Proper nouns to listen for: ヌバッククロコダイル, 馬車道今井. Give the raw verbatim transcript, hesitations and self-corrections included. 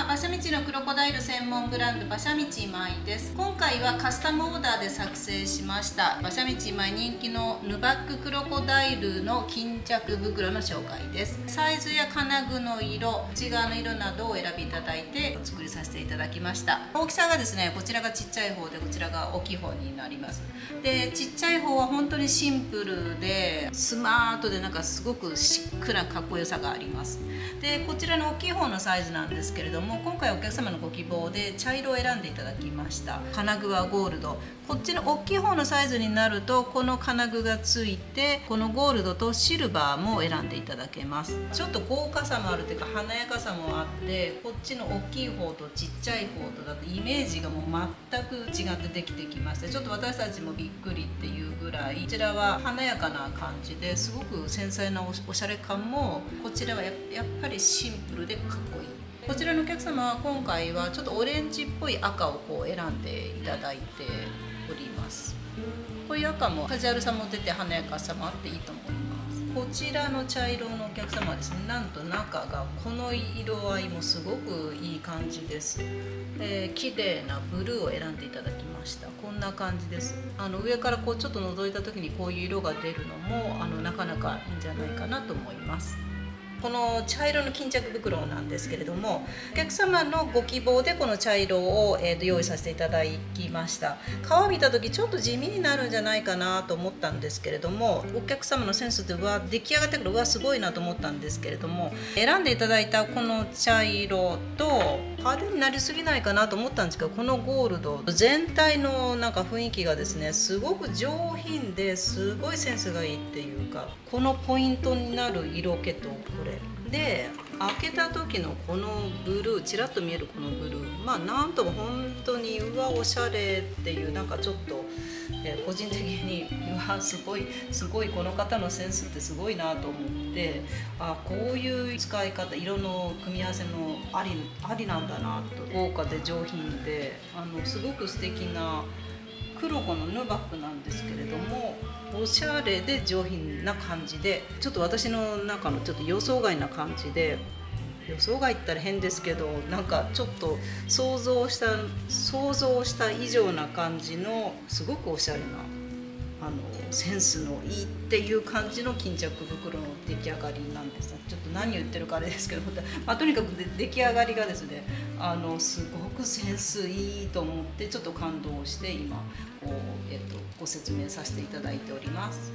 様、馬車道のクロコダイル専門ブランド馬車道今井です。今回はカスタムオーダーで作成しました馬車道今井人気のヌバッククロコダイルの巾着袋の紹介です。サイズや金具の色、内側の色などを選びいただいてお作りさせていただきました。大きさがですね、こちらがちっちゃい方でこちらが大きい方になります。で、ちっちゃい方は本当にシンプルでスマートでなんかすごくシックなかっこよさがあります。で、こちらの大きい方のサイズなんですけれども、今回お客様のご希望で茶色を選んでいただきました。金具はゴールド、こっちの大きい方のサイズになるとこの金具がついて、このゴールドとシルバーも選んでいただけます。ちょっと豪華さもあるというか華やかさもあって、こっちの大きい方とちっちゃい方とだとイメージがもう全く違ってできてきまして、ちょっと私たちもびっくりっていうぐらい、こちらは華やかな感じですごく繊細なおしゃれ感も、こちらはやっぱりシンプルでかっこいい。こちらのお客様は今回はちょっとオレンジっぽい赤をこう選んでいただいております。こういう赤もカジュアルさも出て華やかさもあっていいと思います。こちらの茶色のお客様はですね、なんと中がこの色合いもすごくいい感じです。えー、綺麗なブルーを選んでいただきました。こんな感じです。あの上からこうちょっと覗いた時にこういう色が出るのもあのなかなかいいんじゃないかなと思います。この茶色の巾着袋なんですけれども、お客様のご希望でこの茶色を、えー、と用意させていただきました。皮見た時ちょっと地味になるんじゃないかなと思ったんですけれども、お客様のセンスでは出来上がってくるうわすごいなと思ったんですけれども、選んでいただいたこの茶色と派手になりすぎないかなと思ったんですけど、このゴールド全体のなんか雰囲気がですね、すごく上品ですごいセンスがいいっていうか、このポイントになる色気とこれで開けた時のこのブルー、ちらっと見えるこのブルー、まあなんとも本当にうわおしゃれっていう、なんかちょっと、えー、個人的にうわすごいすごいこの方のセンスってすごいなと思って、あこういう使い方、色の組み合わせのありありなんだなと、豪華で上品であのすごく素敵なクロコのヌバックなんですけれども、おしゃれで上品な感じで、ちょっと私の中のちょっと予想外な感じで、予想外って言ったら変ですけど、なんかちょっと想像した想像した以上な感じのすごくおしゃれなあのセンスのいいっていう感じの巾着袋の出来上がりなんです。ちょっと何言ってるかあれですけど、まあ、とにかく出来上がりがですね、あのすごくセンスいいと思ってちょっと感動して今こう、えっと、ご説明させていただいております。